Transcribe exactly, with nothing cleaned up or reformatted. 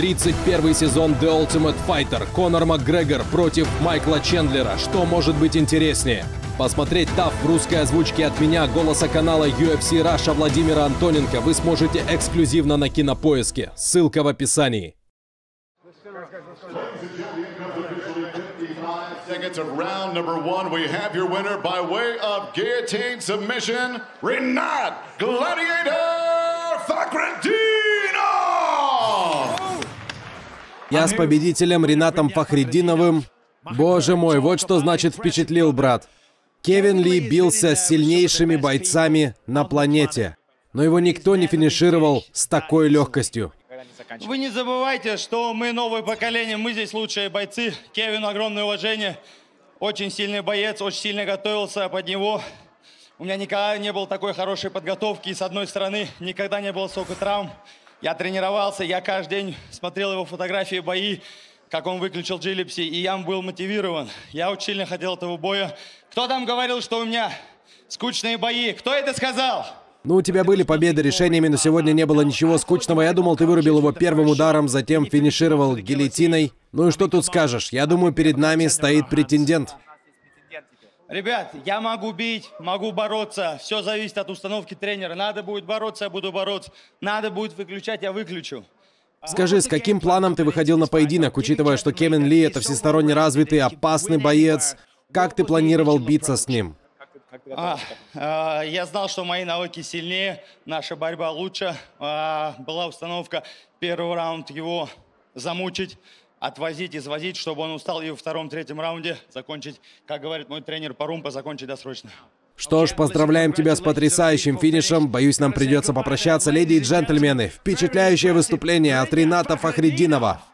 тридцать первый сезон The Ultimate Fighter. Конор Макгрегор против Майкла Чендлера. Что может быть интереснее? Посмотреть ТАФ в русской озвучке от меня, голоса канала ю эф си Russia Владимира Антоненко вы сможете эксклюзивно на Кинопоиске. Ссылка в описании. Seconds of round number one. We have your winner by way of guillotine submission, Ринат Фахретдинов! Я с победителем Ринатом Фахретдиновым. Боже мой, вот что значит впечатлил, брат. Кевин Ли бился с сильнейшими бойцами на планете, но его никто не финишировал с такой легкостью. Вы не забывайте, что мы новое поколение, мы здесь лучшие бойцы. Кевину огромное уважение. Очень сильный боец, очень сильно готовился под него. У меня никогда не было такой хорошей подготовки. И с одной стороны, никогда не было столько травм. Я тренировался, я каждый день смотрел его фотографии, бои, как он выключил джилипси, и я был мотивирован. Я очень сильно хотел этого боя. Кто там говорил, что у меня скучные бои? Кто это сказал? Ну, у тебя были победы решениями, но сегодня не было ничего скучного. Я думал, ты вырубил его первым ударом, затем финишировал гильотиной. Ну и что тут скажешь? Я думаю, перед нами стоит претендент. Ребят, я могу бить, могу бороться. Все зависит от установки тренера. Надо будет бороться, я буду бороться. Надо будет выключать, я выключу. Скажи, с каким планом ты выходил на поединок, учитывая, что Кевин Ли — это всесторонне развитый, опасный боец? Как ты планировал биться с ним? А, а, я знал, что мои навыки сильнее, наша борьба лучше. А, была установка первый раунд его замучить, отвозить, извозить, чтобы он устал, и во втором-третьем раунде закончить, как говорит мой тренер Парумпа, закончить досрочно. Что ж, поздравляем тебя с потрясающим финишем. Боюсь, нам придется попрощаться, леди и джентльмены. Впечатляющее выступление от Рината Фахретдинова.